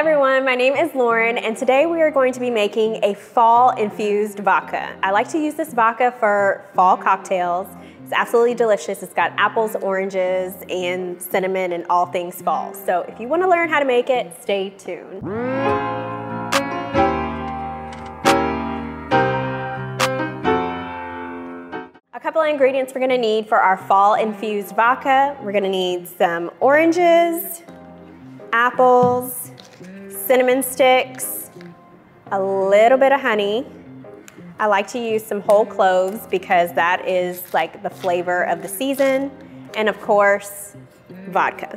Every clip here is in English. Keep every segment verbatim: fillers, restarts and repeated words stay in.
everyone, my name is Lauren, and today we are going to be making a fall infused vodka. I like to use this vodka for fall cocktails. It's absolutely delicious. It's got apples, oranges, and cinnamon and all things fall. So if you want to learn how to make it, stay tuned. A couple of ingredients we're going to need for our fall infused vodka. We're going to need some oranges, apples, cinnamon sticks, a little bit of honey. I like to use some whole cloves because that is like the flavor of the season. And of course, vodka.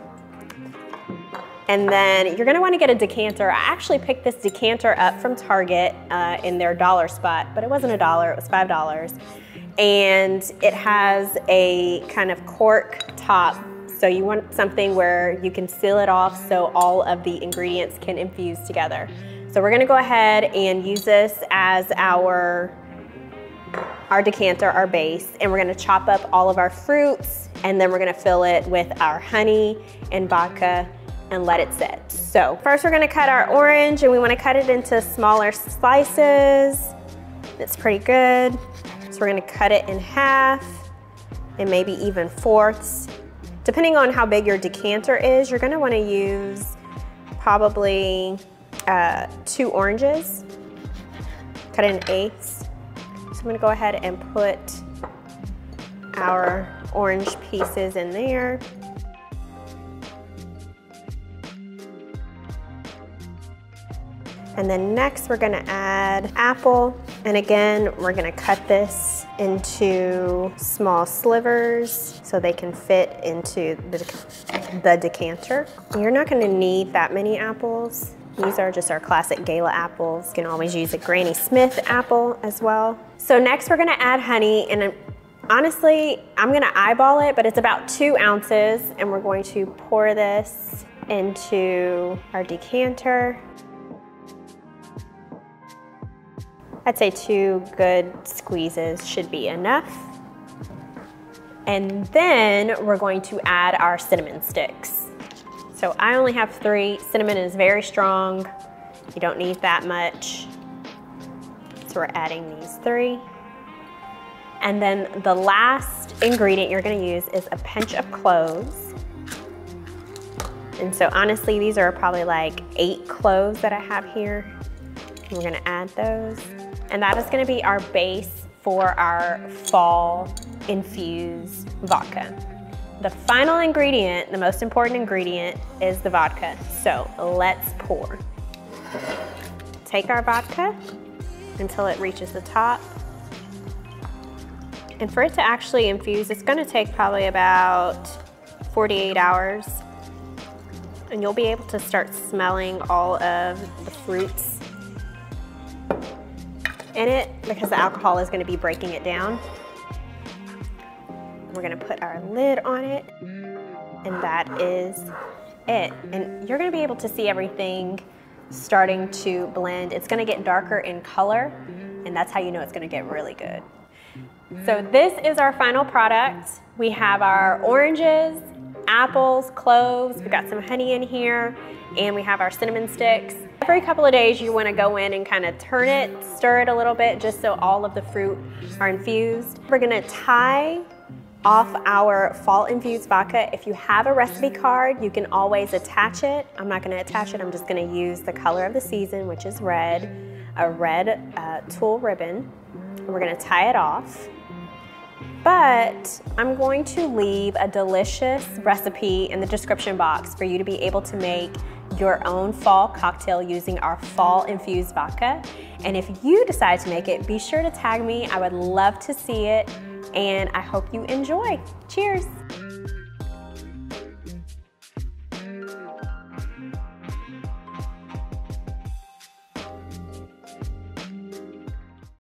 And then you're gonna wanna get a decanter. I actually picked this decanter up from Target uh, in their dollar spot, but it wasn't a dollar, it was five dollars. And it has a kind of cork top. So you want something where you can seal it off so all of the ingredients can infuse together. So we're gonna go ahead and use this as our, our decanter, our base, and we're gonna chop up all of our fruits, and then we're gonna fill it with our honey and vodka and let it sit. So first we're gonna cut our orange, and we wanna cut it into smaller slices. It's pretty good. So we're gonna cut it in half and maybe even fourths. Depending on how big your decanter is, you're gonna wanna use probably uh, two oranges, cut in eighths. So I'm gonna go ahead and put our orange pieces in there. And then next we're gonna add apple. And again, we're gonna cut this into small slivers so they can fit into the, the decanter. You're not gonna need that many apples. These are just our classic Gala apples. You can always use a Granny Smith apple as well. So next we're gonna add honey, and I'm, honestly, I'm gonna eyeball it, but it's about two ounces, and we're going to pour this into our decanter. I'd say two good squeezes should be enough. And then we're going to add our cinnamon sticks. So I only have three. Cinnamon is very strong. You don't need that much. So we're adding these three. And then the last ingredient you're gonna use is a pinch of cloves. And so honestly, these are probably like eight cloves that I have here. We're gonna add those. And that is gonna be our base for our fall infused vodka. The final ingredient, the most important ingredient, is the vodka. So let's pour. Take our vodka until it reaches the top. And for it to actually infuse, it's gonna take probably about forty-eight hours. And you'll be able to start smelling all of the fruits in it because the alcohol is going to be breaking it down. We're going to put our lid on it, and that is it. And you're going to be able to see everything starting to blend. It's going to get darker in color, and that's how you know it's going to get really good. So this is our final product. We have our oranges, apples, cloves, we've got some honey in here, and we have our cinnamon sticks. Every couple of days you want to go in and kind of turn it, stir it a little bit just so all of the fruit are infused. We're going to tie off our fall infused vodka. If you have a recipe card, you can always attach it. I'm not going to attach it, I'm just going to use the color of the season, which is red, a red uh, tulle ribbon. And we're going to tie it off. But I'm going to leave a delicious recipe in the description box for you to be able to make your own fall cocktail using our fall infused vodka. And if you decide to make it, be sure to tag me. I would love to see it, and I hope you enjoy. Cheers.